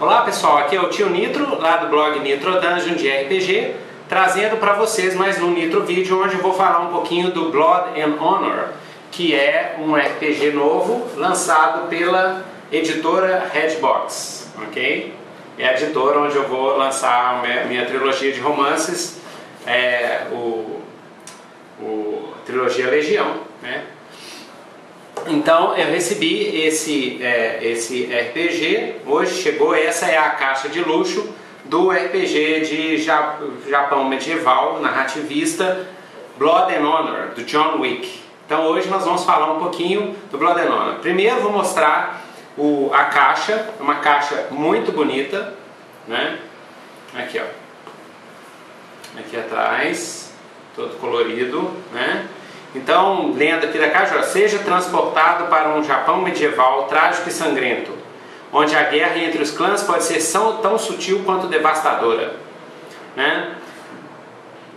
Olá pessoal, aqui é o Tio Nitro, lá do blog Nitro Dungeon de RPG, trazendo para vocês mais um Nitro Vídeo, onde eu vou falar um pouquinho do Blood and Honor, que é um RPG novo, lançado pela editora Redbox, ok? É a editora onde eu vou lançar a minha trilogia de romances, trilogia Legião, né? Então eu recebi esse RPG, hoje chegou, essa é a caixa de luxo do RPG de Japão medieval, narrativista, Blood and Honor, do John Wick. Então hoje nós vamos falar um pouquinho do Blood and Honor. Primeiro vou mostrar a caixa, uma caixa muito bonita, né? Aqui ó, aqui atrás, todo colorido, né? Então, lendo aqui da caixa, seja transportado para um Japão medieval trágico e sangrento, onde a guerra entre os clãs pode ser tão sutil quanto devastadora, né?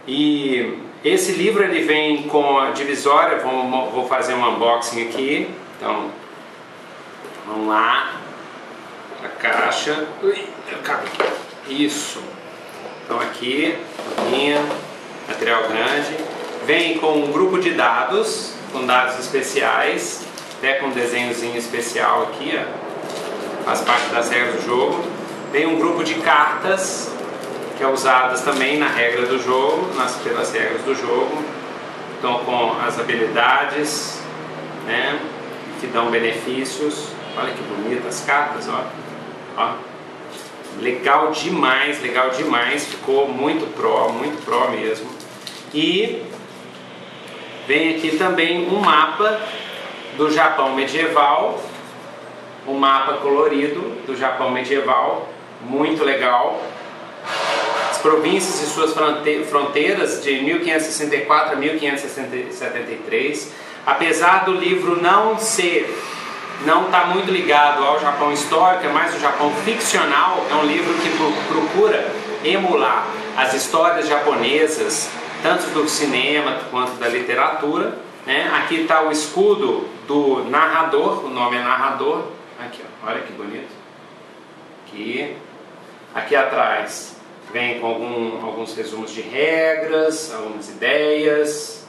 E esse livro ele vem com a divisória, vou fazer um unboxing aqui, então vamos lá, a caixa, isso, então aqui, material grande. Vem com um grupo de dados, com dados especiais, até com um desenhozinho especial aqui, ó, faz parte das regras do jogo. Vem um grupo de cartas, que é usadas também na regra do jogo, pelas regras do jogo. Então, com as habilidades, né, que dão benefícios. Olha que bonitas as cartas, ó. Ó. Legal demais, ficou muito pró mesmo. E vem aqui também um mapa do Japão medieval, um mapa colorido do Japão medieval, muito legal. As províncias e suas fronteiras de 1564 a 1573, apesar do livro não tá muito ligado ao Japão histórico, é mais o Japão ficcional, é um livro que procura emular as histórias japonesas, tanto do cinema quanto da literatura, né? Aqui está o escudo do narrador, o nome é narrador, aqui, ó, olha que bonito. Aqui atrás vem com alguns resumos de regras, algumas ideias,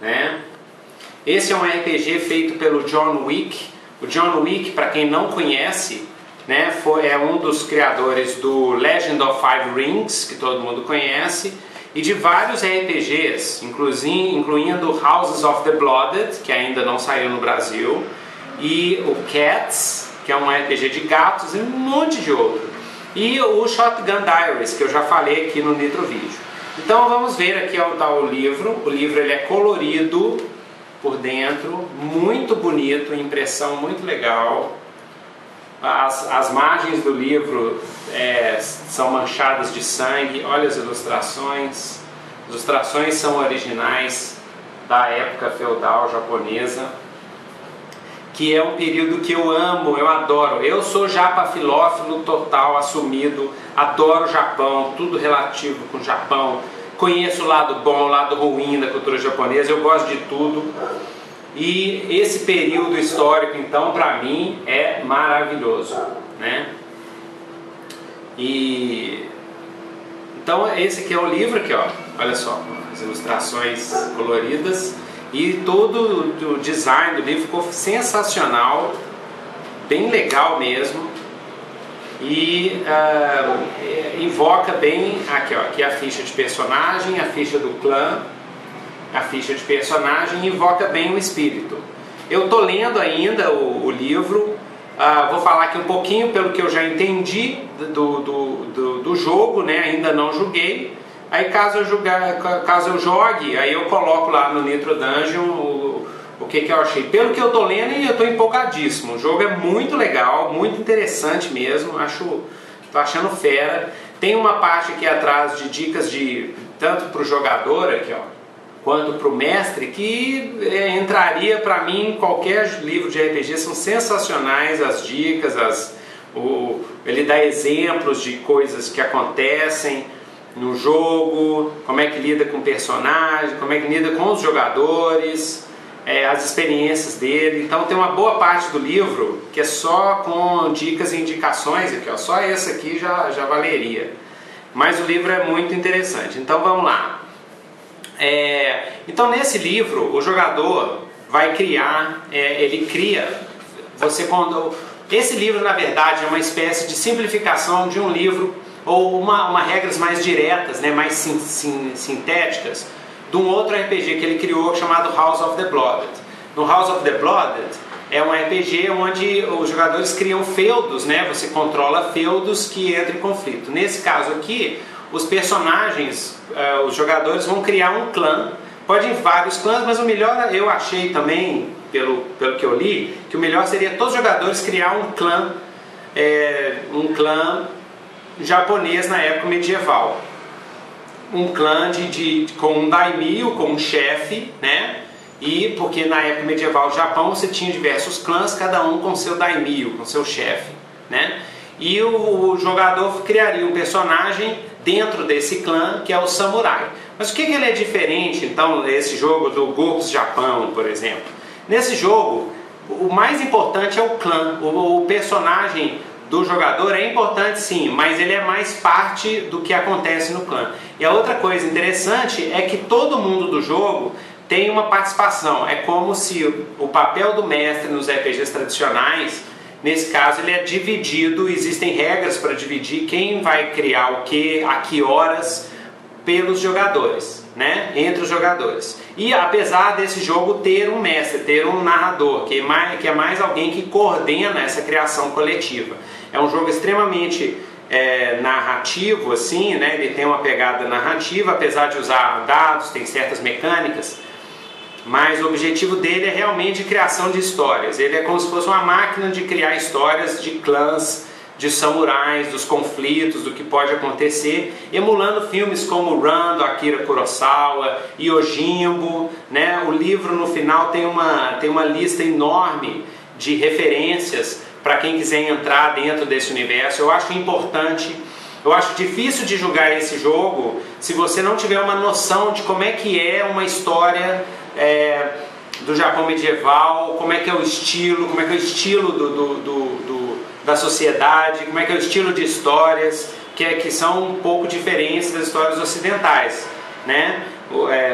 né? Esse é um RPG feito pelo John Wick. O John Wick, para quem não conhece, né, é um dos criadores do Legend of the Five Rings, que todo mundo conhece, e de vários RPGs, incluindo Houses of the Blooded, que ainda não saiu no Brasil, e o Cats, que é um RPG de gatos, e um monte de outro. E o Shotgun Diaries, que eu já falei aqui no Nitro Vídeo. Então vamos ver aqui o livro. O livro ele é colorido por dentro, muito bonito, impressão muito legal. As margens do livro são manchadas de sangue. Olha as ilustrações. As ilustrações são originais da época feudal japonesa, que é um período que eu amo, eu adoro. Eu sou japa filófilo total, assumido. Adoro o Japão, tudo relativo com o Japão. Conheço o lado bom, o lado ruim da cultura japonesa. Eu gosto de tudo. E esse período histórico, então, para mim, é maravilhoso, né? E então, esse aqui é o livro, aqui, ó. Olha só, as ilustrações coloridas. E todo o design do livro ficou sensacional, bem legal mesmo. E invoca bem, aqui, ó, aqui a ficha de personagem, a ficha do clã. A ficha de personagem invoca bem o espírito. Eu tô lendo ainda o livro, vou falar aqui um pouquinho pelo que eu já entendi do jogo, né? Ainda não joguei. Aí caso eu jogue, aí eu coloco lá no Nitro Dungeon o que eu achei. Pelo que eu tô lendo, eu tô empolgadíssimo. O jogo é muito legal, muito interessante mesmo. Tô achando fera. Tem uma parte aqui atrás de dicas tanto para o jogador aqui, ó, quanto para o mestre, que entraria para mim em qualquer livro de RPG. São sensacionais as dicas, ele dá exemplos de coisas que acontecem no jogo, como é que lida com o personagem, como é que lida com os jogadores, as experiências dele. Então tem uma boa parte do livro que é só com dicas e indicações aqui, ó, só essa aqui já valeria, mas o livro é muito interessante. Então vamos lá. Então nesse livro o jogador vai criar, esse livro na verdade é uma espécie de simplificação de um livro ou uma regras mais diretas, né, mais sintéticas, de um outro RPG que ele criou chamado House of the Blooded. No House of the Blooded é um RPG onde os jogadores criam feudos, né, você controla feudos que entram em conflito. Nesse caso aqui, os personagens, os jogadores vão criar um clã, pode ir vários clãs, mas o melhor eu achei também, pelo que eu li, que o melhor seria todos os jogadores criar um clã japonês na época medieval. Um clã com um daimyo, com um chefe, né? E porque na época medieval do Japão você tinha diversos clãs, cada um com seu daimyo, com seu chefe, né? E o jogador criaria um personagem dentro desse clã que é o samurai. Mas o que ele é diferente, então, nesse jogo do GURPS Japão, por exemplo? Nesse jogo, o mais importante é o clã, o personagem do jogador é importante sim, mas ele é mais parte do que acontece no clã. E a outra coisa interessante é que todo mundo do jogo tem uma participação, é como se o papel do mestre nos RPGs tradicionais, nesse caso ele é dividido, existem regras para dividir quem vai criar o que, a que horas, pelos jogadores, né? Entre os jogadores. E apesar desse jogo ter um mestre, ter um narrador, que é mais alguém que coordena essa criação coletiva. É um jogo extremamente narrativo, assim, né? Ele tem uma pegada narrativa, apesar de usar dados, tem certas mecânicas, mas o objetivo dele é realmente criação de histórias. Ele é como se fosse uma máquina de criar histórias de clãs, de samurais, dos conflitos, do que pode acontecer, emulando filmes como Run, do Akira Kurosawa, Yojimbo, né? O livro no final tem uma lista enorme de referências para quem quiser entrar dentro desse universo. Eu acho importante, eu acho difícil de julgar esse jogo se você não tiver uma noção de como é que é uma história do Japão medieval, como é que é o estilo, como é que é o estilo da sociedade, como é que é o estilo de histórias, que são um pouco diferentes das histórias ocidentais, né?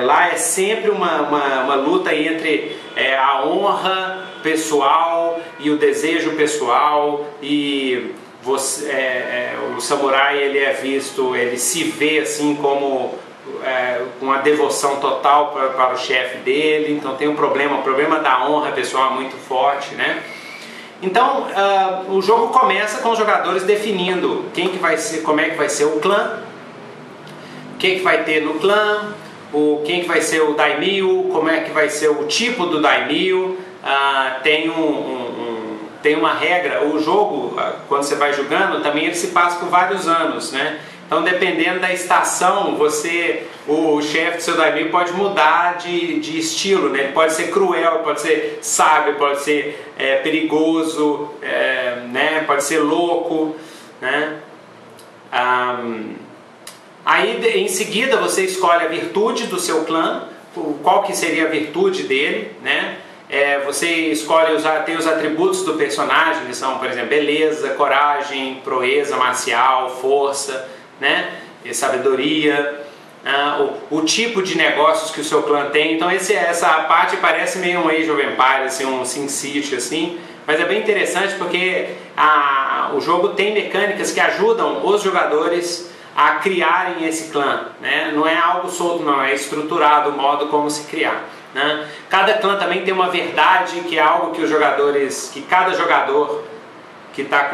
Lá é sempre uma luta entre a honra pessoal e o desejo pessoal, e o samurai ele se vê assim como uma devoção total para o chefe dele, então tem o problema da honra pessoal muito forte, né? Então, o jogo começa com os jogadores definindo quem que vai ser, como é que vai ser o clã, quem que vai ter no clã, quem que vai ser o daimyo, como é que vai ser o tipo do daimyo. Tem uma regra, o jogo, quando você vai jogando, também ele se passa por vários anos, né? Então, dependendo da estação, o chefe do seu daimyo pode mudar de estilo, né? Ele pode ser cruel, pode ser sábio, pode ser perigoso, né? Pode ser louco, né? Aí, em seguida, você escolhe a virtude do seu clã, qual que seria a virtude dele, né? Você escolhe, tem os atributos do personagem, que são, por exemplo, beleza, coragem, proeza, marcial, força, né? E sabedoria, o tipo de negócios que o seu clã tem. Então essa parte parece meio um Age of Empires, assim, um Sin City, assim, mas é bem interessante porque o jogo tem mecânicas que ajudam os jogadores a criarem esse clã, né? Não é algo solto, não, é estruturado o modo como se criar, né? Cada clã também tem uma verdade, que é algo que os jogadores, que cada jogador que está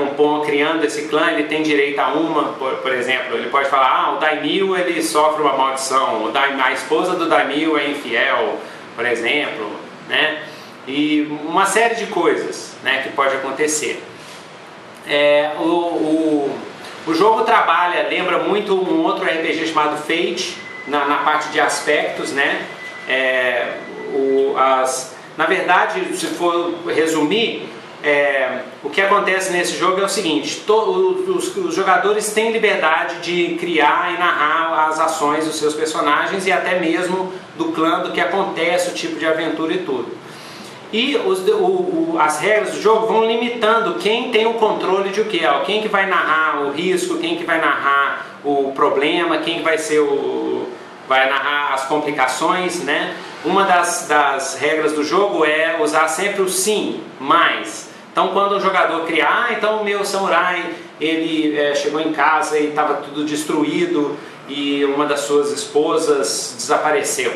criando esse clã, ele tem direito a uma, por exemplo, ele pode falar, o daimyo ele sofre uma maldição, a esposa do daimyo é infiel, por exemplo, né? E uma série de coisas, né, que pode acontecer. O jogo lembra muito um outro RPG chamado Fate, na parte de aspectos, né? Na verdade, se for resumir, o que acontece nesse jogo é o seguinte: os jogadores têm liberdade de criar e narrar as ações dos seus personagens e até mesmo do clã, do que acontece, o tipo de aventura e tudo. E as regras do jogo vão limitando quem tem o controle de o que é, quem que vai narrar o risco, quem que vai narrar o problema, quem vai ser vai narrar as complicações, né? Uma das regras do jogo é usar sempre o sim, mais. Então quando um jogador criar, então o meu samurai, ele chegou em casa e estava tudo destruído e uma das suas esposas desapareceu.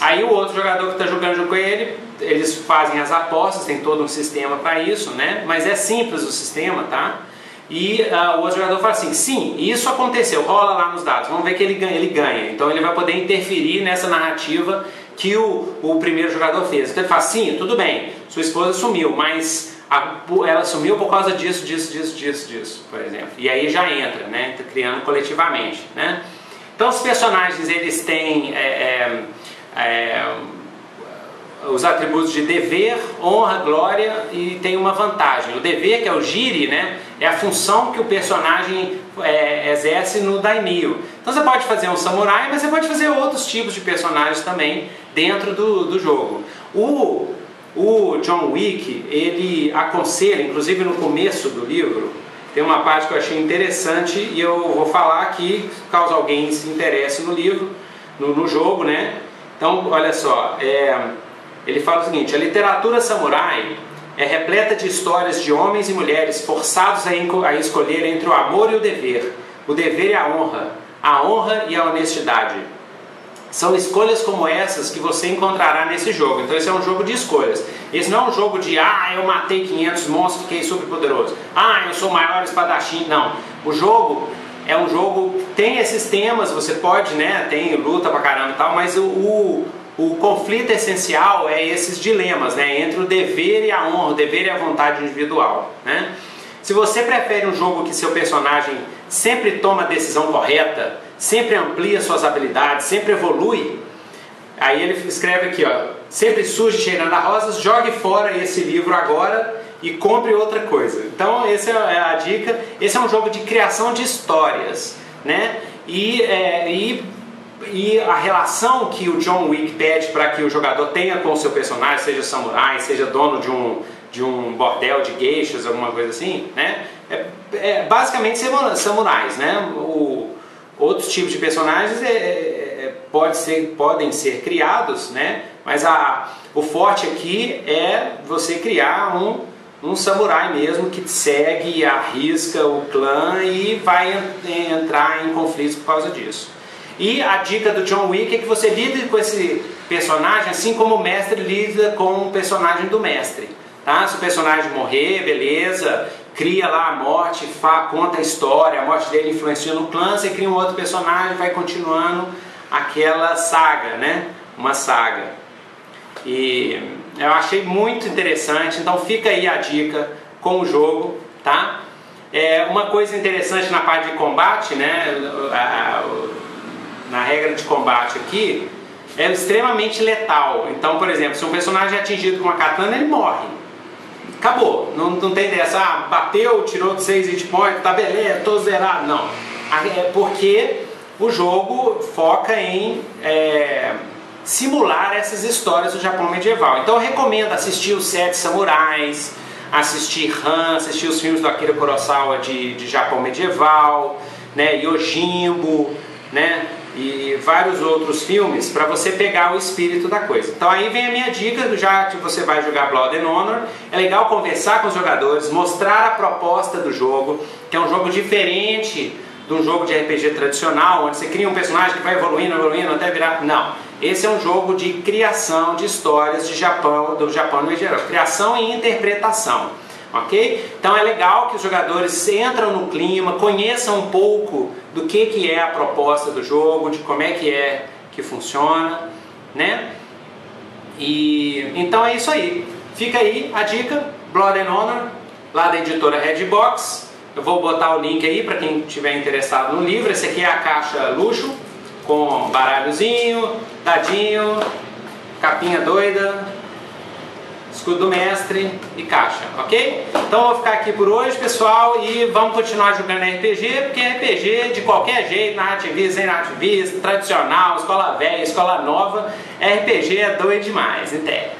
Aí o outro jogador que está jogando junto com ele, eles fazem as apostas, tem todo um sistema para isso, né? Mas é simples o sistema, tá? E o outro jogador fala assim, sim, isso aconteceu, rola lá nos dados, vamos ver que ele ganha. Então ele vai poder interferir nessa narrativa que o primeiro jogador fez. Então ele fala, sim, tudo bem, sua esposa sumiu, mas ela sumiu por causa disso, disso, por exemplo. E aí já entra, né? Criando coletivamente, né? Então os personagens, eles têm os atributos de dever, honra, glória, e tem uma vantagem. O dever, que é o giri, né, é a função que o personagem exerce no daimyo. Então você pode fazer um samurai, mas você pode fazer outros tipos de personagens também dentro do jogo. O John Wick, ele aconselha, inclusive no começo do livro, tem uma parte que eu achei interessante e eu vou falar aqui, caso alguém se interesse no livro, no jogo, né? Então, olha só, ele fala o seguinte, a literatura samurai é repleta de histórias de homens e mulheres forçados a escolher entre o amor e o dever e a honra e a honestidade. São escolhas como essas que você encontrará nesse jogo. Então esse é um jogo de escolhas. Esse não é um jogo de, eu matei 500 monstros, fiquei super poderoso. Eu sou o maior espadachim. Não, o jogo é um jogo, tem esses temas, você pode, né, tem luta pra caramba e tal, mas o conflito essencial é esses dilemas, né, entre o dever e a honra, o dever e a vontade individual, né? Se você prefere um jogo que seu personagem sempre toma a decisão correta, sempre amplia suas habilidades, sempre evolui, aí ele escreve aqui, ó, sempre surge cheirando a rosas, jogue fora esse livro agora e compre outra coisa. Então essa é a dica, esse é um jogo de criação de histórias, né? E a relação que o John Wick pede para que o jogador tenha com o seu personagem, seja samurai, seja dono de um bordel de geishas, alguma coisa assim, né? Basicamente samurais, né? Outros tipos de personagens podem ser criados, né? Mas o forte aqui é você criar um samurai mesmo que segue e arrisca o clã e vai entrar em conflitos por causa disso. E a dica do John Wick é que você lide com esse personagem assim como o mestre lida com o personagem do mestre, tá? Se o personagem morrer, beleza, cria lá a morte, conta a história, a morte dele influencia no clã, você cria um outro personagem, vai continuando aquela saga, né? Uma saga. E eu achei muito interessante, então fica aí a dica com o jogo, tá? Uma coisa interessante na parte de combate, né? Na regra de combate aqui, é extremamente letal. Então, por exemplo, se um personagem é atingido com uma katana, ele morre. Acabou. Não tem dessa, bateu, tirou de 6 hit points, tá beleza, tô zerado. Não. É porque o jogo foca em simular essas histórias do Japão medieval. Então eu recomendo assistir os Sete Samurais, assistir assistir os filmes do Akira Kurosawa de Japão medieval, né, Yojimbo, né, e vários outros filmes para você pegar o espírito da coisa. Então aí vem a minha dica, já que você vai jogar Blood and Honor, é legal conversar com os jogadores, mostrar a proposta do jogo, que é um jogo diferente de um jogo de RPG tradicional, onde você cria um personagem que vai evoluindo até virar... Não, esse é um jogo de criação de histórias do Japão no geral, criação e interpretação, ok? Então é legal que os jogadores entram no clima, conheçam um pouco do que é a proposta do jogo, de como é que funciona, né? E então é isso aí, fica aí a dica, Blood and Honor, lá da editora Redbox. Eu vou botar o link aí para quem estiver interessado no livro. Esse aqui é a caixa luxo, com baralhozinho, dadinho, capinha doida, escudo do mestre e caixa, ok? Então eu vou ficar aqui por hoje, pessoal, e vamos continuar jogando RPG, porque RPG, de qualquer jeito, narrativista, sem narrativista, tradicional, escola velha, escola nova, RPG é doido demais, entende?